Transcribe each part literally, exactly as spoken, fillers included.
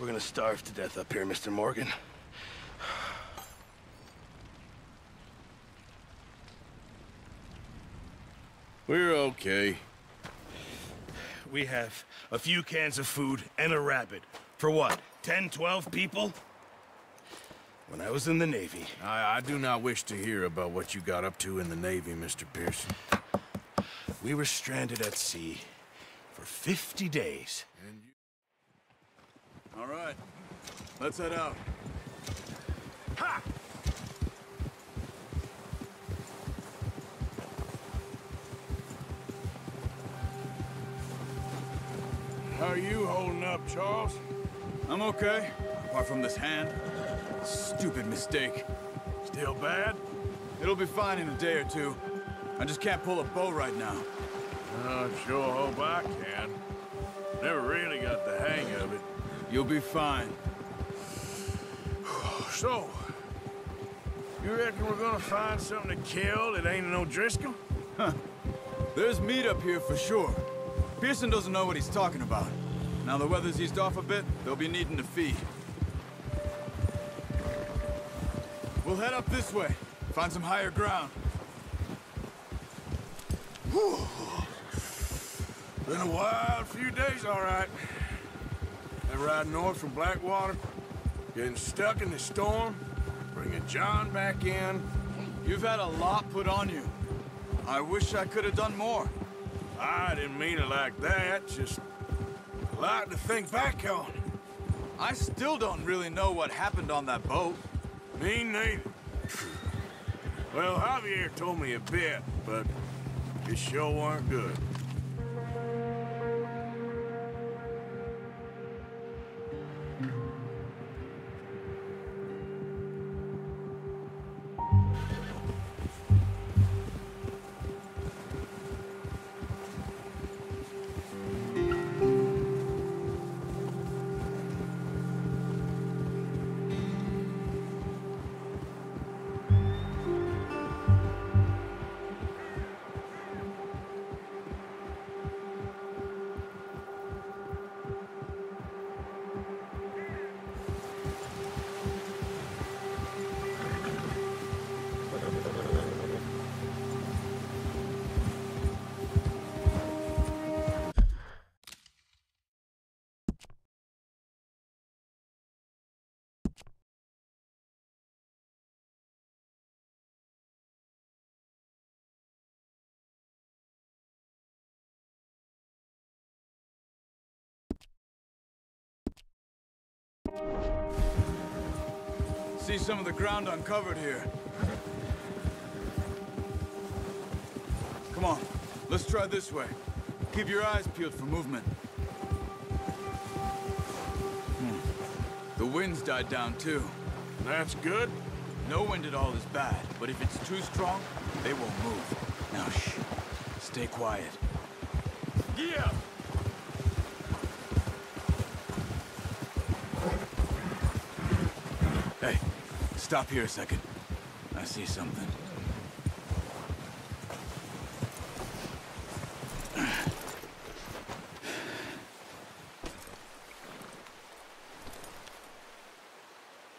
We're gonna starve to death up here, Mister Morgan. We're okay. We have a few cans of food and a rabbit. For what, ten, twelve people? When I was in the Navy... I, I do not wish to hear about what you got up to in the Navy, Mister Pearson. We were stranded at sea for fifty days. And you... All right. Let's head out. Ha! How are you holding up, Charles? I'm okay, apart from this hand. Stupid mistake. Still bad? It'll be fine in a day or two. I just can't pull a bow right now. I sure hope I can. Never really got the hang of it. You'll be fine. So, you reckon we're gonna find something to kill that ain't an O'Driscoll? Huh. There's meat up here for sure. Pearson doesn't know what he's talking about. Now the weather's eased off a bit, they'll be needing to feed. We'll head up this way, find some higher ground. Whew. Been a wild few days, all right. Been riding north from Blackwater, getting stuck in the storm, bringing John back in. You've had a lot put on you. I wish I could have done more. I didn't mean it like that, just a lot to think back on. I still don't really know what happened on that boat. Me neither. Well, Javier told me a bit, but it sure weren't good. See some of the ground uncovered here. Come on, let's try this way. Keep your eyes peeled for movement. Hmm. The wind's died down too. That's good. No wind at all is bad, but if it's too strong, they won't move. Now shh, stay quiet. Yeah! Hey, stop here a second. I see something.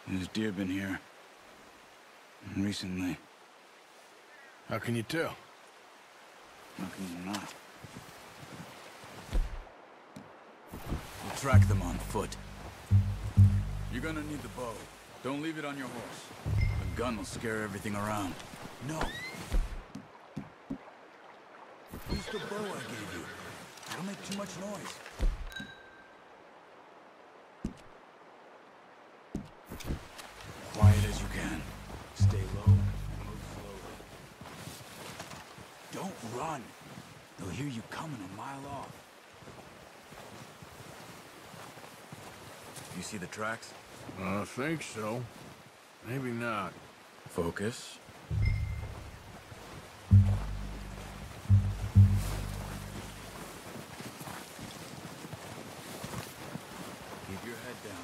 There's deer been here. Recently. How can you tell? How can you not? We'll track them on foot. You're gonna need the bow. Don't leave it on your horse. A gun will scare everything around. No! Use the bow I gave you. Don't make too much noise. Quiet as you can. Stay low, move slowly. Don't run! They'll hear you coming a mile off. You see the tracks? I think so. Maybe not. Focus. Keep your head down.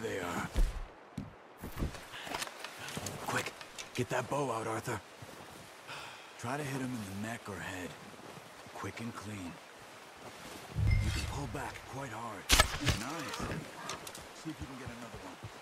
There they are. Quick, get that bow out, Arthur. Try to hit him in the neck or head. Quick and clean. You can pull back quite hard. Nice. See if you can get another one.